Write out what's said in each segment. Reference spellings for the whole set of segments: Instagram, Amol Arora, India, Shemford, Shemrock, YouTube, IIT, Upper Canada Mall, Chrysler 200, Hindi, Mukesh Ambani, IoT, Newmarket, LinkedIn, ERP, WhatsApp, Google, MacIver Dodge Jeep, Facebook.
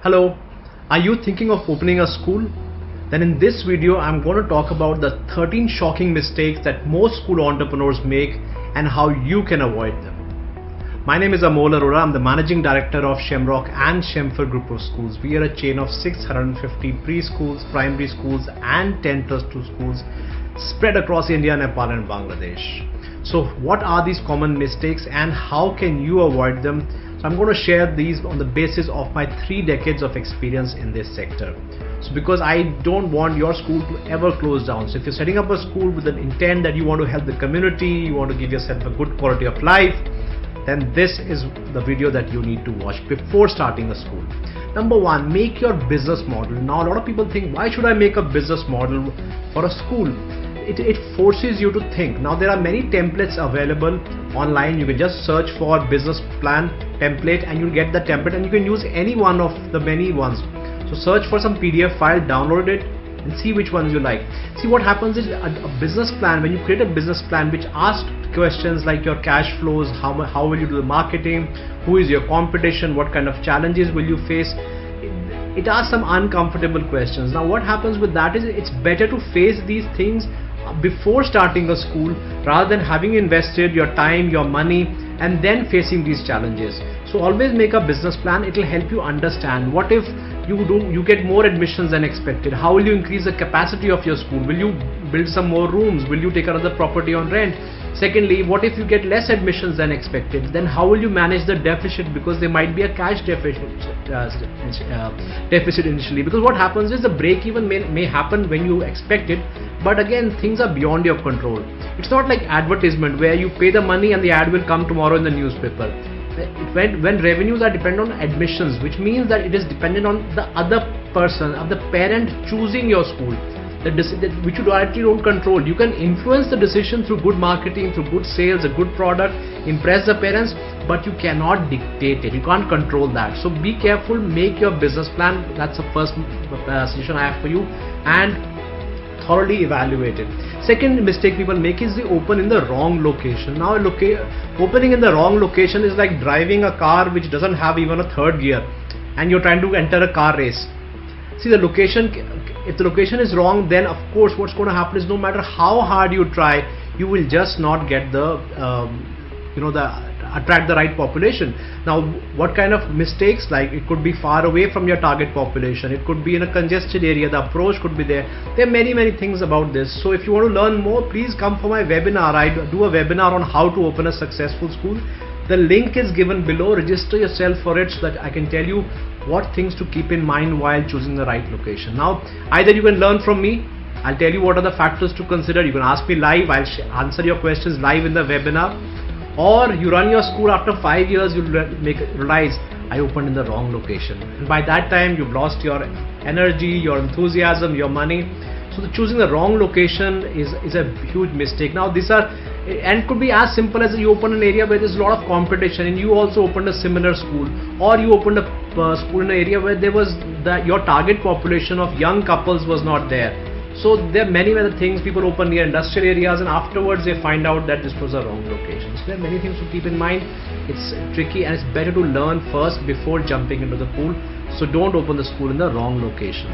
Hello, are you thinking of opening a school? Then in this video I'm going to talk about the 13 shocking mistakes that most school entrepreneurs make and how you can avoid them. My name is Amol Arora. I'm the Managing Director of Shemrock and Shemford Group of Schools. We are a chain of 650 preschools, primary schools and 10+2 schools spread across India, Nepal and Bangladesh. So what are these common mistakes and how can you avoid them? So I'm going to share these on the basis of my 3 decades of experience in this sector. So because I don't want your school to ever close down. So if you're setting up a school with an intent that you want to help the community, you want to give yourself a good quality of life, then this is the video that you need to watch before starting a school. Number 1, make your business model. Now a lot of people think, why should I make a business model for a school? It forces you to think. Now there are many templates available online. You can just search for business plan template and you'll get the template, and you can use any one of the many ones. So search for some PDF file, download it and see which ones you like. See, what happens is a business plan, when you create a business plan which asks questions like your cash flows, how will you do the marketing, who is your competition, what kind of challenges will you face, it asks some uncomfortable questions. Now what happens with that is, it's better to face these things before starting a school rather than having invested your time, your money and then facing these challenges. So always make a business plan. It will help you understand, what if you get more admissions than expected? How will you increase the capacity of your school? Will you build some more rooms? Will you take another property on rent? Secondly, what if you get less admissions than expected? Then how will you manage the deficit? Because there might be a cash deficit initially, because what happens is the break even may happen when you expect it, but again things are beyond your control. It's not like advertisement where you pay the money and the ad will come tomorrow in the newspaper. When revenues are dependent on admissions, which means that it is dependent on the other person, of the parent choosing your school, which you directly don't control. You can influence the decision through good marketing, through good sales, a good product, impress the parents, but you cannot dictate it. You can't control that. So be careful, make your business plan. That's the first suggestion I have for you, and thoroughly evaluated. Second mistake people make is they open in the wrong location. Now opening in the wrong location is like driving a car which doesn't have even a third gear and you're trying to enter a car race. See, the location, if the location is wrong, then of course what's going to happen is, no matter how hard you try, you will just not get the attract the right population. Now what kind of mistakes, like it could be far away from your target population, it could be in a congested area, the approach could be there are many things about this. So if you want to learn more, please come for my webinar. I do a webinar on how to open a successful school. The link is given below. Register yourself for it so that I can tell you what things to keep in mind while choosing the right location. Now either you can learn from me, I'll tell you what are the factors to consider, you can ask me live, I'll answer your questions live in the webinar, or you run your school, after 5 years you'll realize I opened in the wrong location, and by that time you've lost your energy, your enthusiasm, your money. So choosing the wrong location is a huge mistake. Now these are, and could be as simple as you open an area where there's a lot of competition and you also opened a similar school, or you opened a school in an area where there was your target population of young couples was not there. So there are many other things. People open near industrial areas and afterwards they find out that this was the wrong location. So there are many things to keep in mind. It's tricky and it's better to learn first before jumping into the pool. So don't open the school in the wrong location.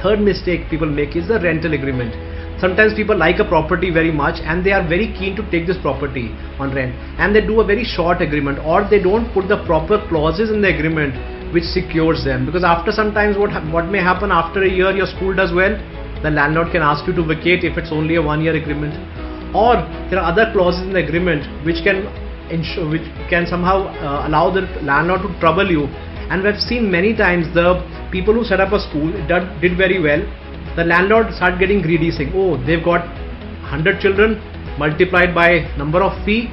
Third mistake people make is the rental agreement. Sometimes people like a property very much and they are very keen to take this property on rent, and they do a very short agreement, or they don't put the proper clauses in the agreement which secures them. Because after sometimes what may happen, after a year your school does well, the landlord can ask you to vacate if it's only a 1-year agreement, or there are other clauses in the agreement which can ensure, which can somehow allow the landlord to trouble you. And we've seen many times the people who set up a school did very well, the landlord started getting greedy, saying, oh, they've got 100 children multiplied by number of fee,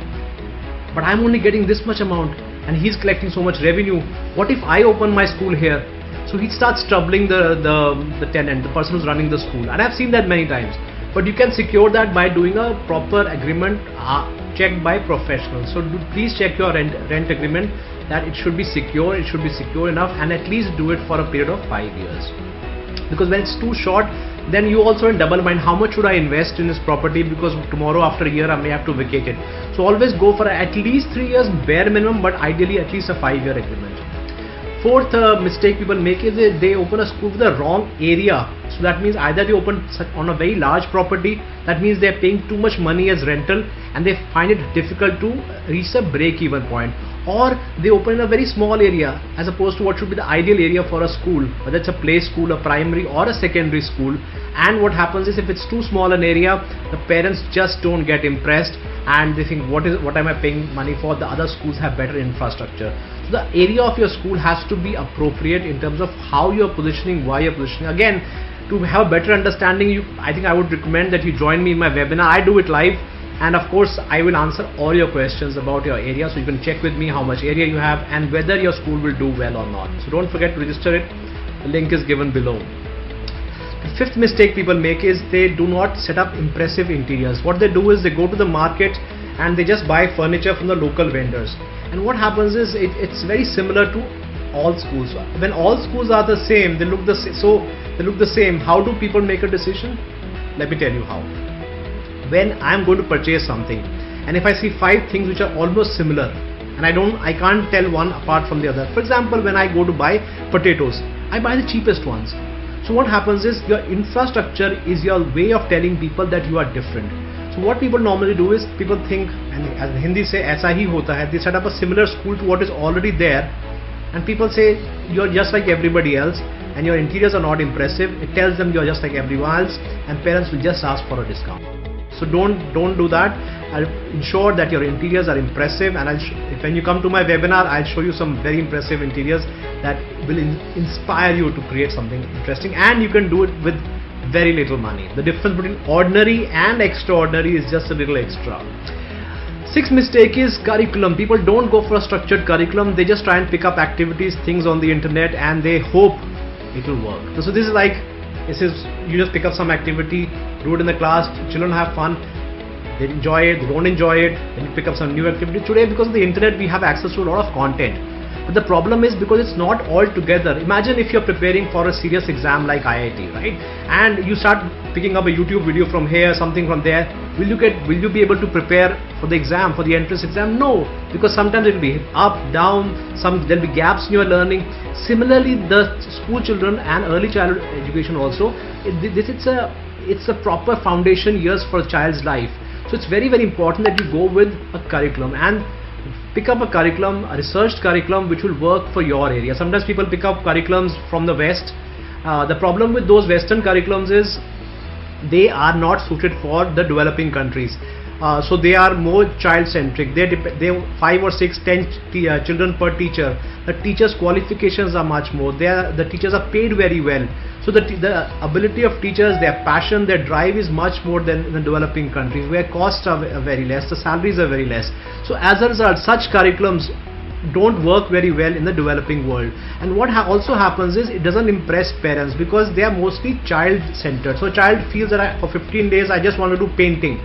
but I'm only getting this much amount and he's collecting so much revenue. What if I open my school here? So he starts troubling the tenant, the person who's running the school, and I've seen that many times. But you can secure that by doing a proper agreement checked by professionals. So please check your rent agreement, that it should be secure enough, and at least do it for a period of 5 years. Because when it's too short, then you also in double mind, how much should I invest in this property, because tomorrow after a year I may have to vacate it. So always go for at least 3 years bare minimum, but ideally at least a 5-year agreement. fourth mistake people make is they open a school for the wrong area. So that means either they open on a very large property, that means they are paying too much money as rental and they find it difficult to reach the break even point, or they open in a very small area as opposed to what should be the ideal area for a school, whether it's a play school, a primary or a secondary school. And what happens is if it's too small an area, the parents just don't get impressed and they think what am I paying money for, the other schools have better infrastructure. So the area of your school has to be appropriate in terms of how you're positioning, why you're positioning. Again, to have a better understanding, I think I would recommend that you join me in my webinar. I do it live, and of course I will answer all your questions about your area, so you can check with me how much area you have and whether your school will do well or not. So don't forget to register it, the link is given below. The fifth mistake people make is they do not set up impressive interiors. What they do is they go to the market and they just buy furniture from the local vendors, and what happens is it's very similar to all schools. When all schools are the same, they look the same, so they look the same. How do people make a decision? Let me tell you how. When I am going to purchase something and if I see 5 things which are almost similar and I can't tell one apart from the other. For example, when I go to buy potatoes, I buy the cheapest ones. So what happens is your infrastructure is your way of telling people that you are different. So what people normally do is people think, and as the Hindi say aisa hi hota hai, they set up a similar school to what is already there. And people say you're just like everybody else and your interiors are not impressive. It tells them you're just like everyone else and parents will just ask for a discount. So don't do that. I'll ensure that your interiors are impressive, and when you come to my webinar, I'll show you some very impressive interiors that will inspire you to create something interesting, and you can do it with very little money. The difference between ordinary and extraordinary is just a little extra. Sixth mistake is curriculum. People don't go for a structured curriculum. They just try and pick up activities, things on the internet, and they hope it will work. So this is like, you just pick up some activity, do it in the class, children have fun, they enjoy it, they don't enjoy it, then you pick up some new activity. Today, because of the internet, we have access to a lot of content. But the problem is because it's not all together. Imagine if you're preparing for a serious exam like IIT, right? And you start picking up a YouTube video from here, something from there. Will you be able to prepare for the exam, for the entrance exam? No, because sometimes it will be up, down, there'll be gaps in your learning. Similarly, the school children and early childhood education also, it's a proper foundation years for a child's life. So it's very, very important that you go with a curriculum and pick up a curriculum, a researched curriculum which will work for your area. Sometimes people pick up curriculums from the West. The problem with those Western curriculums is they are not suited for the developing countries. So they are more child-centric. They 5 or 6, 10 children per teacher. The teachers' qualifications are much more. The teachers are paid very well. So the ability of teachers, their passion, their drive is much more than in the developing countries where costs are very less, the salaries are very less. So as a result, such curriculums don't work very well in the developing world. And what also happens is it doesn't impress parents because they are mostly child-centered. So a child feels that for 15 days I just want to do painting.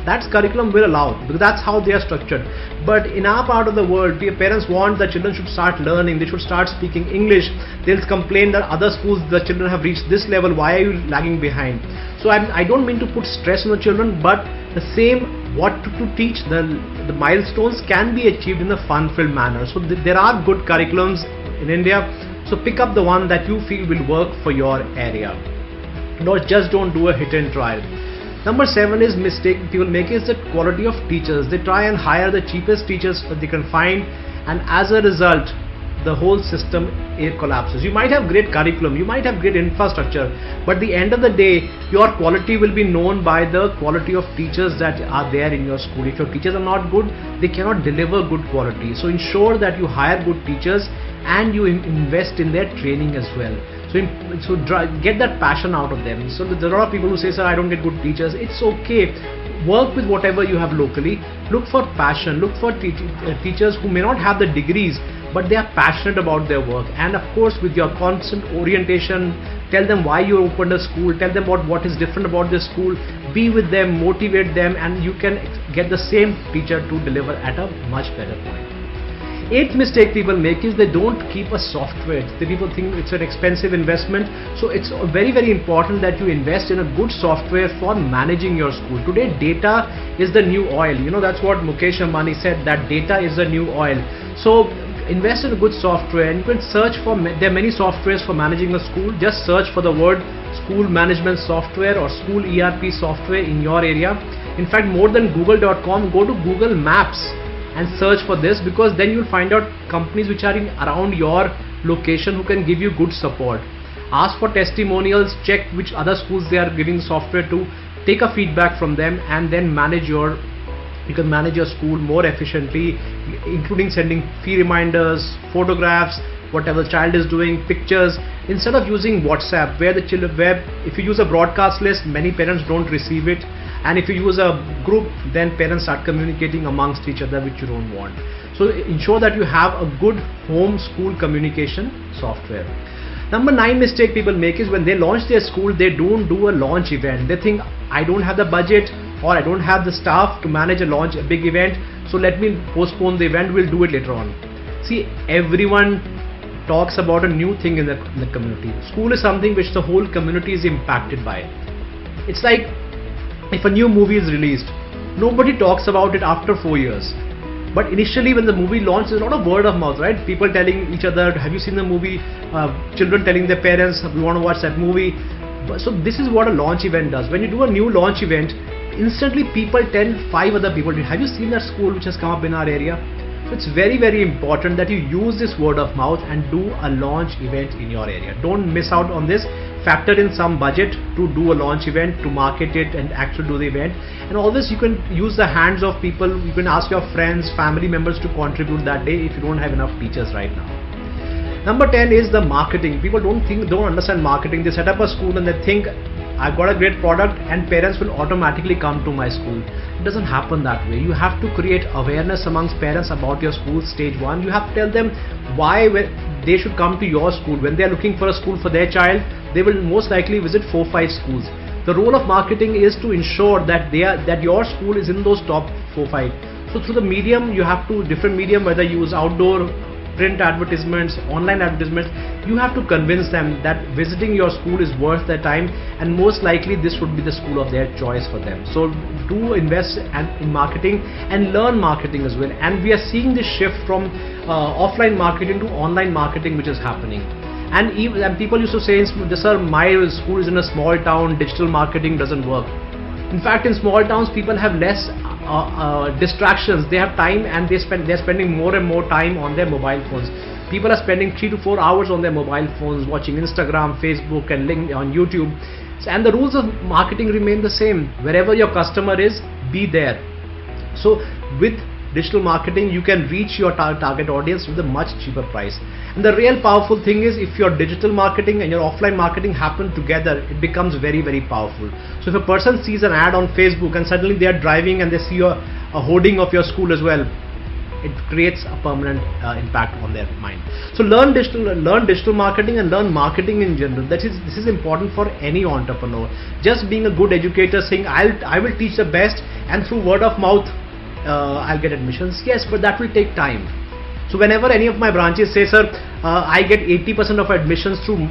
That's curriculum will allow, because that's how they are structured. But in our part of the world, parents want that children should start learning, they should start speaking English. They'll complain that other schools, the children have reached this level, why are you lagging behind? So I don't mean to put stress on the children, but the same what to teach, the milestones can be achieved in a fun-filled manner. So there are good curriculums in India, so pick up the one that you feel will work for your area. No, just don't do a hit and trial. Number 7 is mistake people make is the quality of teachers. They try and hire the cheapest teachers that they can find, and as a result the whole system collapses. You might have great curriculum, you might have great infrastructure, but at the end of the day your quality will be known by the quality of teachers that are there in your school. If your teachers are not good, they cannot deliver good quality. So ensure that you hire good teachers and you invest in their training as well. So get that passion out of them. So there are a lot of people who say, sir, I don't get good teachers. It's okay. Work with whatever you have locally. Look for passion. Look for teachers who may not have the degrees, but they are passionate about their work. And of course, with your constant orientation, tell them why you opened a school, tell them what is different about this school, be with them, motivate them, and you can get the same teacher to deliver at a much better point. 8th mistake people make is they don't keep a software. The people think it's an expensive investment. So it's very, very important that you invest in a good software for managing your school. Today, data is the new oil. You know, that's what Mukesh Ambani said, that data is the new oil. So invest in a good software, and you can search for, there are many softwares for managing a school. Just search for the word school management software or school ERP software in your area. In fact, more than google.com, go to Google Maps and search for this, because then you'll find out companies which are in around your location who can give you good support. Ask for testimonials, check which other schools they are giving software to, take a feedback from them, and then manage your, you can manage your school more efficiently, including sending fee reminders, photographs, whatever the child is doing, pictures, instead of using WhatsApp, where the child, where if you use a broadcast list, many parents don't receive it, and if you use a group, then parents start communicating amongst each other, which you don't want. So ensure that you have a good home school communication software. Number 9 mistake people make is when they launch their school, they don't do a launch event. They think, I don't have the budget, or I don't have the staff to manage a launch, a big event, so let me postpone the event, we'll do it later on. See, everyone talks about a new thing in the community. School is something which the whole community is impacted by. It's like if a new movie is released, nobody talks about it after 4 years. But initially when the movie launched, there's a lot of word of mouth, right? People telling each other, have you seen the movie? Children telling their parents, we want to watch that movie. So this is what a launch event does. When you do a new launch event, instantly people tell 5 other people, have you seen that school which has come up in our area? So it's very, very important that you use this word of mouth and do a launch event in your area. Don't miss out on this. Factor in some budget to do a launch event, to market it and actually do the event. And all this you can use the hands of people. You can ask your friends, family members to contribute that day if you don't have enough teachers right now. Number 10 is the marketing. People don't understand marketing. They set up a school and they think, I've got a great product and parents will automatically come to my school. It doesn't happen that way. You have to create awareness amongst parents about your school, stage 1. You have to tell them why they should come to your school. When they're looking for a school for their child, they will most likely visit 4-5 schools. The role of marketing is to ensure that your school is in those top 4-5. So through the medium, you have to, different medium, whether you use outdoor, print advertisements, online advertisements, you have to convince them that visiting your school is worth their time, and most likely this would be the school of their choice for them. So do invest in marketing and learn marketing as well. And we are seeing this shift from offline marketing to online marketing which is happening. And people used to say, sir, my school is in a small town, digital marketing doesn't work. In fact, in small towns, people have less distractions. They have time, and they're spending more and more time on their mobile phones. People are spending 3 to 4 hours on their mobile phones, watching Instagram, Facebook, and LinkedIn, on YouTube. And the rules of marketing remain the same. Wherever your customer is, be there. So with digital marketing, you can reach your target audience with a much cheaper price. And the real powerful thing is, if your digital marketing and your offline marketing happen together, it becomes very, very powerful. So if a person sees an ad on Facebook and suddenly they are driving and they see a hoarding of your school as well, it creates a permanent impact on their mind. So learn digital marketing and learn marketing in general. This is important for any entrepreneur. Just being a good educator, saying I will teach the best, and through word of mouth I'll get admissions, yes, but that will take time. So whenever any of my branches say, sir, I get 80% of admissions through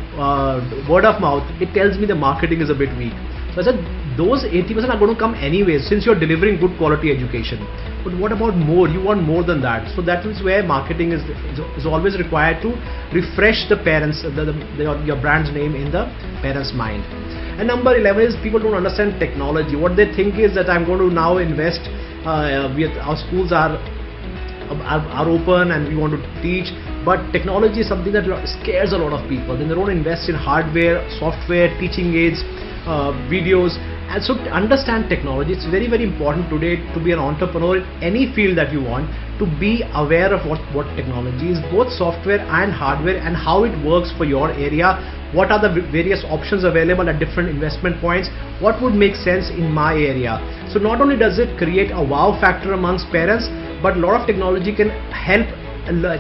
word of mouth, it tells me the marketing is a bit weak. So I said, those 80% are going to come anyways, since you're delivering good quality education. But what about more? You want more than that. So that is where marketing is always required to refresh the parents, your brand's name in the parents' mind. And number 11 is, people don't understand technology. What they think is that I'm going to now invest, our schools are open and we want to teach, but technology is something that scares a lot of people. Then they don't invest in hardware, software, teaching aids, videos. And so understand technology. It's very, very important today to be an entrepreneur in any field that you want, to be aware of what technology is, both software and hardware, and how it works for your area. What are the various options available at different investment points? What would make sense in my area? So not only does it create a wow factor amongst parents, but a lot of technology can help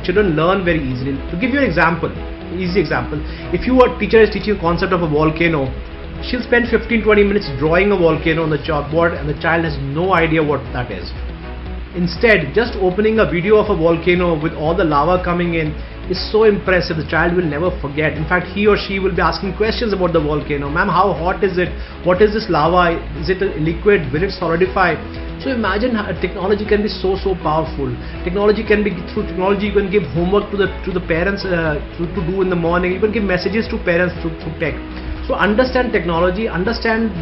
children learn very easily. To give you an example, if your teacher is teaching the concept of a volcano, she'll spend 15-20 minutes drawing a volcano on the chalkboard and the child has no idea what that is. Instead, just opening a video of a volcano with all the lava coming in is so impressive. The child will never forget. In fact, he or she will be asking questions about the volcano. Ma'am, how hot is it? What is this lava? Is it a liquid? Will it solidify? So imagine how technology can be so powerful. Through technology you can give homework to the parents to do in the morning. You can give messages to parents through tech. So understand technology, understand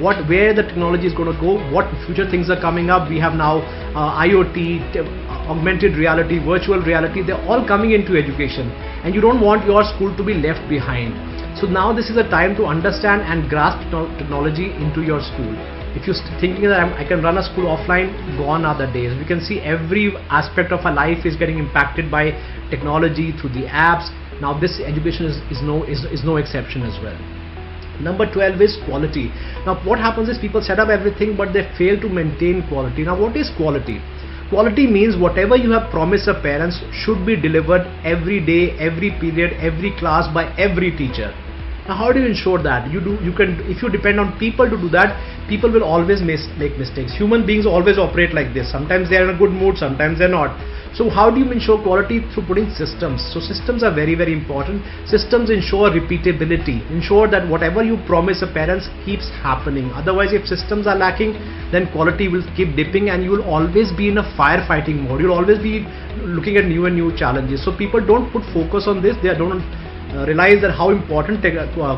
where the technology is going to go, what future things are coming up. We have now IoT, augmented reality, virtual reality, they're all coming into education, and you don't want your school to be left behind. So now this is a time to understand and grasp technology into your school. If you're thinking that I can run a school offline, gone are the days. We can see every aspect of our life is getting impacted by technology through the apps. Now this education is no exception as well. Number 12 is quality. Now what happens is people set up everything, but they fail to maintain quality. Now what is quality? Quality means whatever you have promised your parents should be delivered every day, every period, every class by every teacher. Now how do you ensure that? If you depend on people to do that, people will always make mistakes. Human beings always operate like this. Sometimes they are in a good mood, sometimes they are not. So how do you ensure quality? Through putting systems. So systems are very, very important. Systems ensure repeatability, ensure that whatever you promise the parents keeps happening. Otherwise, if systems are lacking, then quality will keep dipping and you will always be in a firefighting mode. You'll always be looking at new and new challenges. So people don't put focus on this. They don't realize that how important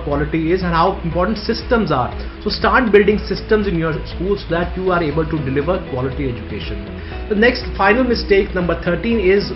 quality is and how important systems are. So start building systems in your schools so that you are able to deliver quality education. The next final mistake, number 13, is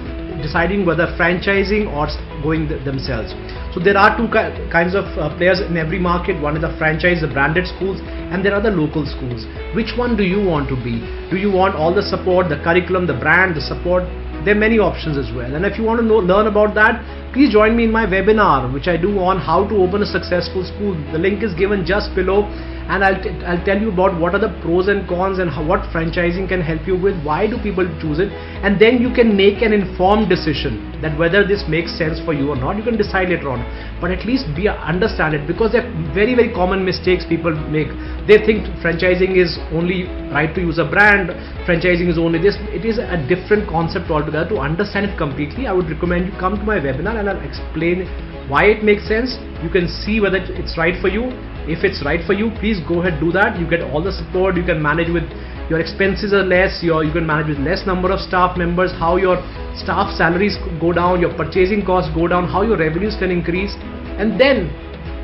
deciding whether franchising or going themselves. So there are two kinds of players in every market. One is the franchise, the branded schools, and there are the local schools. Which one do you want to be? Do you want all the support, the curriculum, the brand, the support? There are many options as well, and if you want to learn about that, please join me in my webinar which I do on how to open a successful school. The link is given just below, and I'll tell you about what are the pros and cons and what franchising can help you with, why do people choose it, and then you can make an informed decision that whether this makes sense for you or not. You can decide later on, but at least understand it, because they're very, very common mistakes people make. They think franchising is only right to use a brand, franchising is only this. It is a different concept altogether. To understand it completely, I would recommend you come to my webinar and I'll explain why it makes sense. You can see whether it's right for you. If it's right for you, please go ahead, do that. You get all the support. You can manage with your expenses are less. You can manage with less number of staff members. How your staff salaries go down, your purchasing costs go down, how your revenues can increase, and then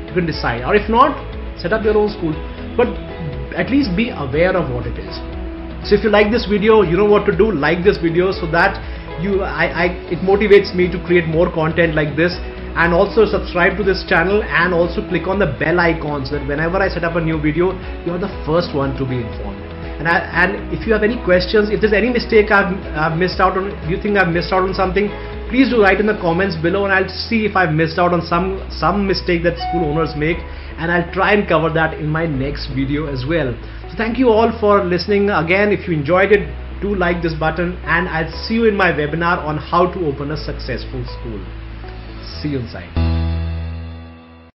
you can decide. Or if not, set up your own school. But at least be aware of what it is. So if you like this video, you know what to do. Like this video so that it motivates me to create more content like this. And also subscribe to this channel and also click on the bell icon so that whenever I set up a new video, you are the first one to be informed. And if you have any questions, if there's any mistake I've missed out on, if you think I've missed out on something, please do write in the comments below and I'll see if I've missed out on some mistake that school owners make, and I'll try and cover that in my next video as well. So thank you all for listening. Again, if you enjoyed it, do like this button, and I'll see you in my webinar on how to open a successful school. See you inside.